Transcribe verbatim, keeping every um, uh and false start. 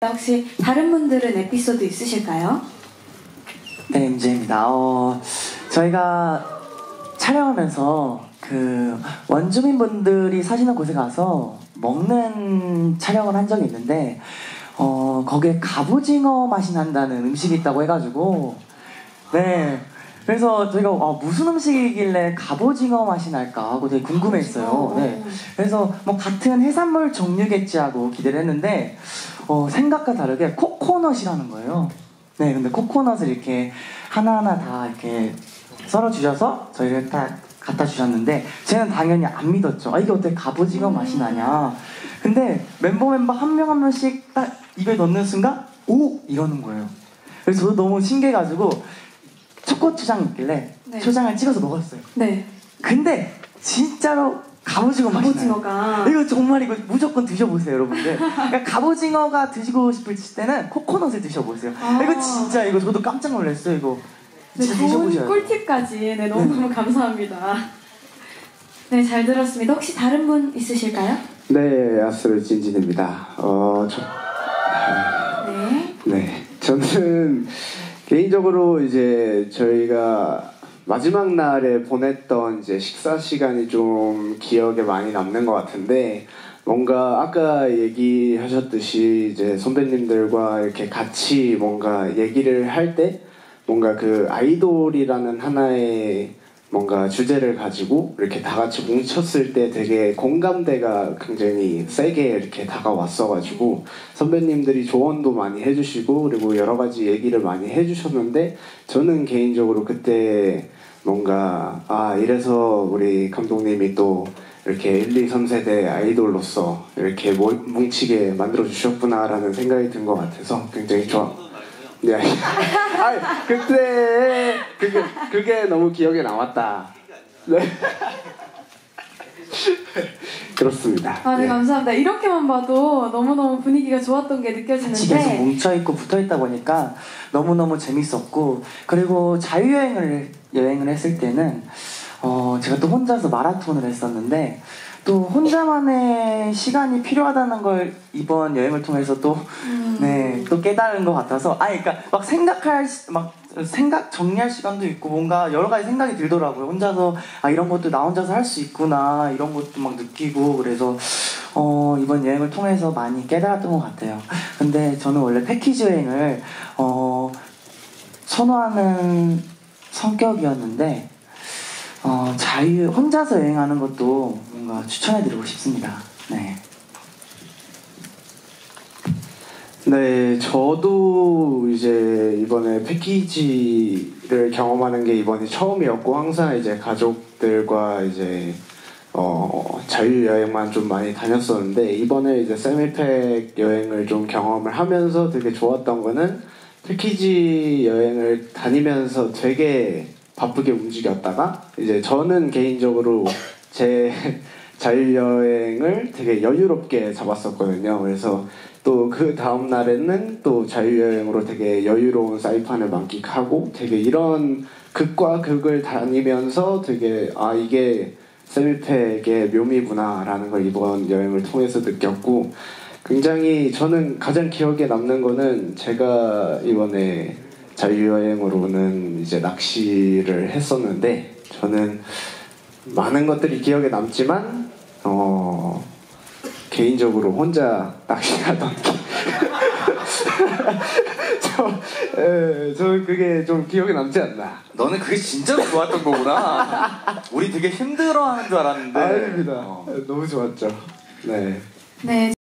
혹시 다른 분들은 에피소드 있으실까요? 네, 임지혜입니다. 어, 저희가 촬영하면서 그 원주민분들이 사시는 곳에 가서 먹는 촬영을 한 적이 있는데 어, 거기에 갑오징어 맛이 난다는 음식이 있다고 해가지고 네, 그래서 저희가 어, 무슨 음식이길래 갑오징어 맛이 날까 하고 되게 궁금했어요. 네, 그래서 뭐 같은 해산물 종류겠지 하고 기대를 했는데 어, 생각과 다르게 코코넛이라는 거예요. 네, 근데 코코넛을 이렇게 하나하나 다 이렇게 썰어주셔서 저희를 딱 갖다 주셨는데 쟤는 당연히 안 믿었죠. 아, 이게 어떻게 갑오징어 맛이 나냐. 근데 멤버 멤버 한 명 한 명씩 딱 입에 넣는 순간 오! 이러는 거예요. 그래서 저도 너무 신기해가지고 초코초장 있길래 네. 초장을 찍어서 먹었어요. 네. 근데 진짜로 갑오징어 갑오징어가 이거 정말 이거 무조건 드셔보세요, 여러분들. 그러니까 갑오징어가 드시고 싶을 때는 코코넛을 드셔보세요. 아 이거 진짜 이거 저도 깜짝 놀랐어요. 이거 진짜 네, 좋은 드셔보셔야 꿀팁까지 네, 너무너무 네. 감사합니다. 네, 잘 들었습니다. 혹시 다른 분 있으실까요? 네, 아스트로 진진입니다. 어, 저... 네. 네, 저는 개인적으로 이제 저희가 마지막 날에 보냈던 이제 식사 시간이 좀 기억에 많이 남는 것 같은데 뭔가 아까 얘기하셨듯이 이제 선배님들과 이렇게 같이 뭔가 얘기를 할 때 뭔가 그 아이돌이라는 하나의 뭔가 주제를 가지고 이렇게 다 같이 뭉쳤을 때 되게 공감대가 굉장히 세게 이렇게 다가왔어가지고 선배님들이 조언도 많이 해주시고 그리고 여러 가지 얘기를 많이 해주셨는데 저는 개인적으로 그때 뭔가 아 이래서 우리 감독님이 또 이렇게 일, 이, 삼 세대 아이돌로서 이렇게 뭉치게 만들어주셨구나라는 생각이 든 것 같아서 굉장히 좋아. 네, 아 그때 그게 그게 너무 기억에 남았다. 네. 그렇습니다. 아, 네, 네, 감사합니다. 이렇게만 봐도 너무너무 분위기가 좋았던 게 느껴지는데 집에서 뭉쳐있고 붙어있다 보니까 너무너무 재밌었고 그리고 자유여행을 여행을 했을 때는 어, 제가 또 혼자서 마라톤을 했었는데 또 혼자만의 시간이 필요하다는 걸 이번 여행을 통해서 또 음. 네, 또 깨달은 것 같아서 아, 그러니까 막 생각할 막 생각 정리할 시간도 있고 뭔가 여러 가지 생각이 들더라고요. 혼자서 아 이런 것도 나 혼자서 할 수 있구나 이런 것도 막 느끼고 그래서 어, 이번 여행을 통해서 많이 깨달았던 것 같아요. 근데 저는 원래 패키지 여행을 어, 선호하는 성격이었는데 어, 자유 혼자서 여행하는 것도 뭔가 추천해드리고 싶습니다. 네. 네, 저도 이제 이번에 패키지를 경험하는 게 이번이 처음이었고 항상 이제 가족들과 이제 어, 자유 여행만 좀 많이 다녔었는데 이번에 이제 세미팩 여행을 좀 경험을 하면서 되게 좋았던 거는 패키지 여행을 다니면서 되게 바쁘게 움직였다가 이제 저는 개인적으로 제 자유여행을 되게 여유롭게 잡았었거든요. 그래서 또 그 다음 날에는 또 자유여행으로 되게 여유로운 사이판을 만끽하고 되게 이런 극과 극을 다니면서 되게 아 이게 세미팩의 묘미구나 라는 걸 이번 여행을 통해서 느꼈고 굉장히 저는 가장 기억에 남는 거는 제가 이번에 자유여행으로는 이제 낚시를 했었는데 저는 많은 것들이 기억에 남지만 어 개인적으로 혼자 낚시하던 저, 에, 저 그게 좀 기억에 남지 않나. 너는 그게 진짜로 좋았던 거구나. 우리 되게 힘들어하는 줄 알았는데. 아닙니다. 어. 너무 좋았죠. 네. 네.